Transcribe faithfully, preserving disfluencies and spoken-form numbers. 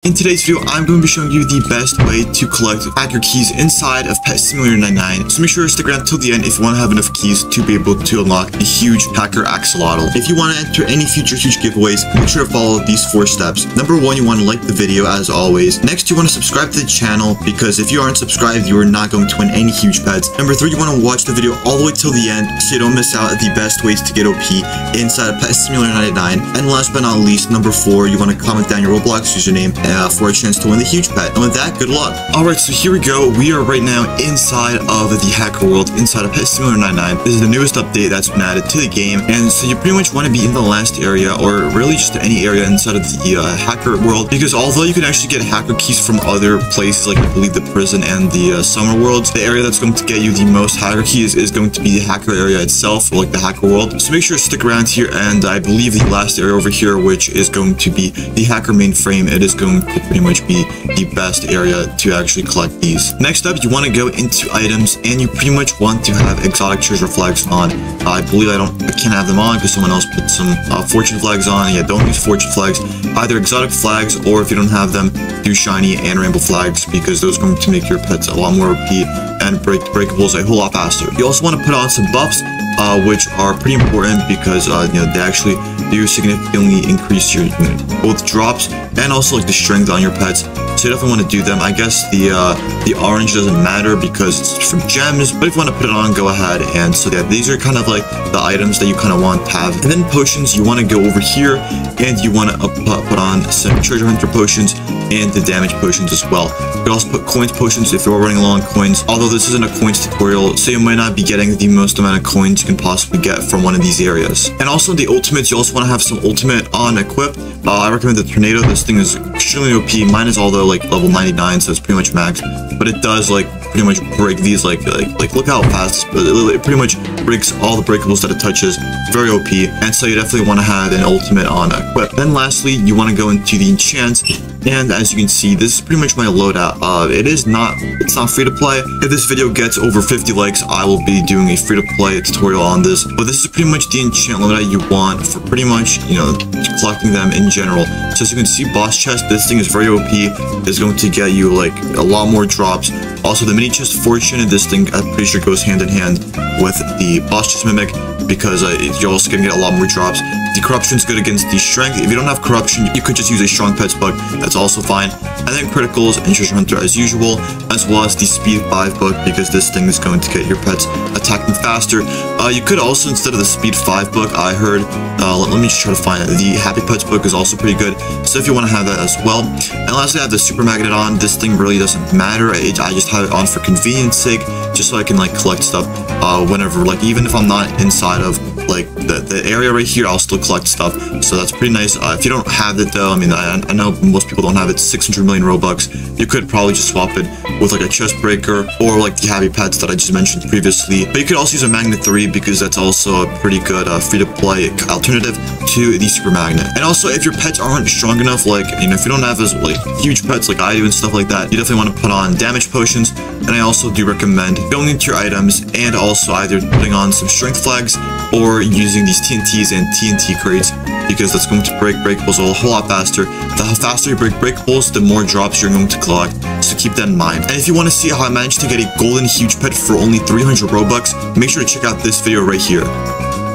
In today's video, I'm going to be showing you the best way to collect hacker keys inside of Pet Simulator ninety-nine. So make sure to stick around till the end if you want to have enough keys to be able to unlock the huge Hacker Axolotl. If you want to enter any future huge giveaways, make sure to follow these four steps. Number one, you want to like the video as always. Next, you want to subscribe to the channel because if you aren't subscribed, you are not going to win any huge pets. Number three, you want to watch the video all the way till the end so you don't miss out at the best ways to get O P inside of Pet Simulator ninety-nine. And last but not least, number four, you want to comment down your Roblox username Uh, for a chance to win the huge pet. And with that, good luck. Alright, so here we go. We are right now inside of the hacker world, inside of Pet Simulator ninety-nine. This is the newest update that's been added to the game. And so you pretty much want to be in the last area, or really just any area inside of the uh, hacker world, because although you can actually get hacker keys from other places, like I believe the prison and the uh, summer worlds, the area that's going to get you the most hacker keys is going to be the hacker area itself, or like the hacker world. So make sure to stick around here, and I believe the last area over here, which is going to be the hacker mainframe, it is going could pretty much be the best area to actually collect these. Next up, you want to go into items, and you pretty much want to have exotic treasure flags on. Uh, I believe I don't, I can't have them on because someone else put some uh, fortune flags on. Yeah, don't use fortune flags. Either exotic flags, or if you don't have them, do shiny and rainbow flags, because those are going to make your pets a lot more O P and break breakables a whole lot faster. You also want to put on some buffs, uh, which are pretty important because uh, you know they actually do significantly increase your you know, both drops and also like the strength on your pets. So you definitely want to do them. I guess the uh, the orange doesn't matter because it's from gems, but if you want to put it on, go ahead. And so yeah, these are kind of like the items that you kind of want to have. And then potions, you want to go over here and you want to uh, put on some treasure hunter potions and the damage potions as well. You can also put coins potions if you're running low on coins, although this isn't a coins tutorial, so you might not be getting the most amount of coins you can possibly get from one of these areas. And also the ultimates, you also want to have some ultimate on equipped. Uh, I recommend the tornado. This thing is extremely O P. Mine is although like level ninety-nine, so it's pretty much max, but it does like pretty much break these like like, like look how fast it, it pretty much breaks all the breakables that it touches. Very O P, and so you definitely want to have an ultimate on equipped. Then lastly, you want to go into the enchants, and as you can see, this is pretty much my loadout. Uh, it is not it's not free to play. If this video gets over fifty likes, I will be doing a free to play tutorial on this, but this is pretty much the enchant loadout you want for pretty much you know collecting them in general. So as you can see, boss chest, this thing is very O P. It's going to get you like a lot more drops. Also the mini chest fortune, this thing I'm pretty sure goes hand in hand with the boss chest mimic, because uh, you're also gonna get a lot more drops. The corruption is good against the strength. If you don't have corruption, you could just use a strong pet's bug, that's also fine. And then criticals and treasure hunter as usual, as well as the speed five bug, because this thing is going to get your pets attacking faster. Uh, you could also, instead of the speed five bug, I heard uh, let, let me just try to find it. The happy pets book is also pretty good, so if you want to have that as well. And lastly, I have the super magnet on. This thing really doesn't matter. I, I just have it on for convenience sake, just so I can like collect stuff uh, whenever, like even if I'm not inside of like the, the area right here, I'll still collect stuff, so that's pretty nice. Uh, if you don't have it though, I mean I, I know most people don't have it. Six hundred million Robux, you could probably just swap it with like a chest breaker or like the happy pets that I just mentioned previously. But you could also use a magnet three, because that's also a pretty good uh, free to play alternative to the super magnet. And also, if your pets aren't strong enough, like you know if you don't have as like huge pets like I do and stuff like that, you definitely want to put on damage potions. And I also do recommend going into your items and also either putting on some strength flags or using these T N Ts and T N T crates, because that's going to break breakables a whole lot faster. The faster you break breakables, the more drops you're going to collect, so keep that in mind. And if you want to see how I managed to get a golden huge pet for only three hundred Robux, make sure to check out this video right here.